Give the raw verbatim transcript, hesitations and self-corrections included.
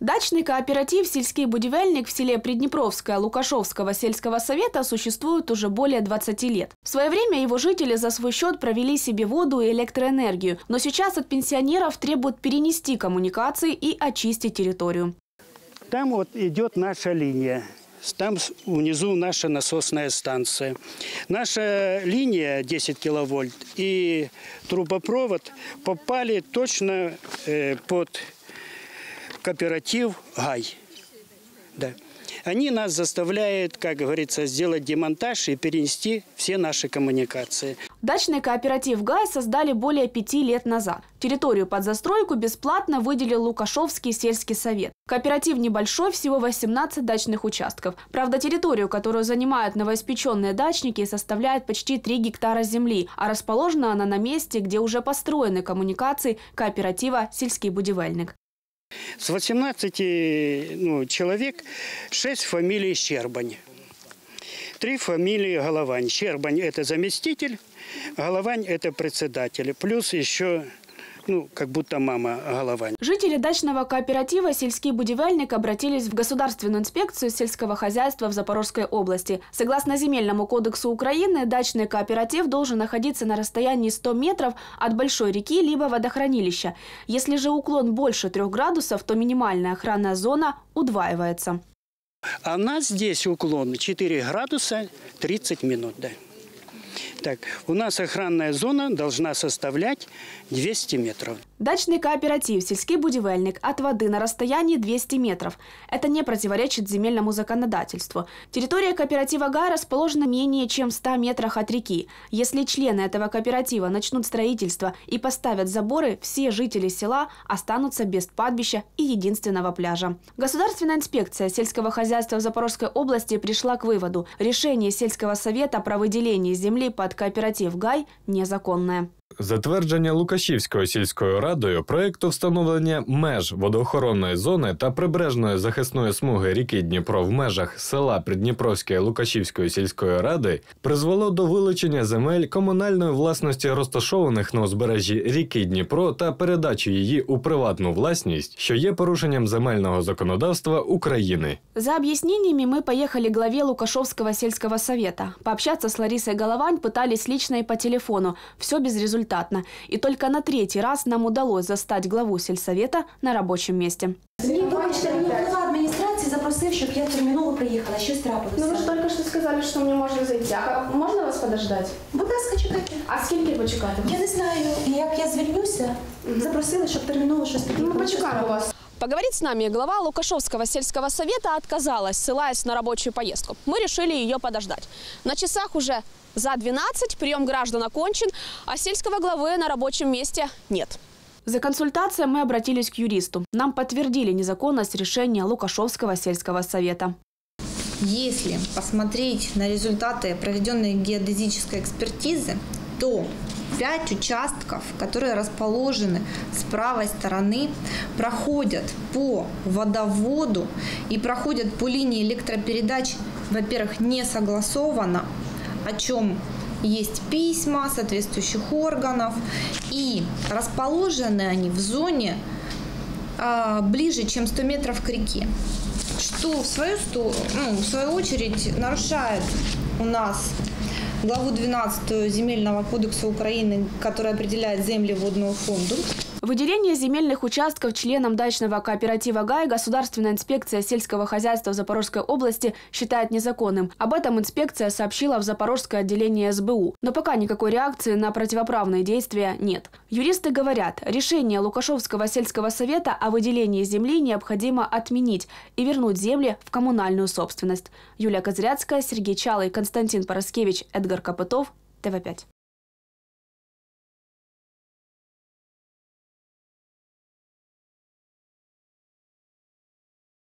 Дачный кооператив «Сельский будивельник» в селе Приднепровское Лукашевского сельского совета существует уже более двадцати лет. В свое время его жители за свой счет провели себе воду и электроэнергию, но сейчас от пенсионеров требуют перенести коммуникации и очистить территорию. Там вот идет наша линия. Там внизу наша насосная станция. Наша линия десять киловольт и трубопровод попали точно под кооператив «Гай». Да. Они нас заставляют, как говорится, сделать демонтаж и перенести все наши коммуникации. Дачный кооператив «Гай» создали более пяти лет назад. Территорию под застройку бесплатно выделил Лукашевский сельский совет. Кооператив небольшой, всего восемнадцать дачных участков. Правда, территорию, которую занимают новоиспеченные дачники, составляет почти три гектара земли, а расположена она на месте, где уже построены коммуникации кооператива «Сельский будивельник». С восемнадцати ну, человек шесть фамилий Щербань, три фамилии Головань. Щербань – это заместитель, Головань – это председатель, плюс еще... Ну, как будто мама Головань. Жители дачного кооператива «Сельский будивельник» обратились в Государственную инспекцию сельского хозяйства в Запорожской области. Согласно Земельному кодексу Украины, дачный кооператив должен находиться на расстоянии ста метров от большой реки либо водохранилища. Если же уклон больше трех градусов, то минимальная охранная зона удваивается. А у нас здесь уклон четыре градуса тридцать минут. Да. Так, у нас охранная зона должна составлять двести метров. Дачный кооператив «Сельский будивельник» от воды на расстоянии двухсот метров. Это не противоречит земельному законодательству. Территория кооператива «Гай» расположена менее чем в ста метрах от реки. Если члены этого кооператива начнут строительство и поставят заборы, все жители села останутся без падбища и единственного пляжа. Государственная инспекция сельского хозяйства в Запорожской области пришла к выводу: решение сельского совета про выделение земли под кооператив «Гай» незаконне. Затвердження Лукашівською сільською радою проекту встановлення меж водоохоронної зони та прибережної захисної смуги ріки Дніпро в межах села Придніпровське Лукашівської сільської ради призвело до вилучення земель комунальної власності, розташованих на узбережжі ріки Дніпро, та передачі її у приватну власність, що є порушенням земельного законодавства України. За об'ясненнями ми поїхали к главі Лукашівського сільського совета. Пообщатися з Ларисою Головань пытались лично і по телефону. Все без результатів. И только на третий раз нам удалось застать главу сельсовета на рабочем месте. Администрации запросил, чтобы я терминово приехала, еще страпалась. Ну вы же только что сказали, что мне можно зайти. А можно вас подождать? Будь ласка, чекайте. А сколько почекать? Я не знаю. Как я звернуся, запросила, чтобы терминово что-то. Мы почекаем вас. Поговорить с нами глава Лукашевского сельского совета отказалась, ссылаясь на рабочую поездку. Мы решили ее подождать. На часах уже за двенадцать, прием граждан окончен, а сельского главы на рабочем месте нет. За консультацией мы обратились к юристу. Нам подтвердили незаконность решения Лукашевского сельского совета. Если посмотреть на результаты проведенной геодезической экспертизы, то пять участков, которые расположены с правой стороны, проходят по водоводу и проходят по линии электропередач, во-первых, не согласованно, о чем есть письма соответствующих органов, и расположены они в зоне э, ближе, чем сто метров к реке, что в свою, сто, ну, в свою очередь нарушает у нас главу двенадцатую Земельного кодекса Украины, который определяет земли водного фонда. Выделение земельных участков членам дачного кооператива «Гай» Государственная инспекция сельского хозяйства в Запорожской области считает незаконным. Об этом инспекция сообщила в Запорожское отделение СБУ. Но пока никакой реакции на противоправные действия нет. Юристы говорят, решение Лукашевского сельского совета о выделении земли необходимо отменить и вернуть земли в коммунальную собственность. Юлия Козряцкая, Сергей Чалы, Константин Пороскевич, Эдгар Копытов, Тэ Вэ пять.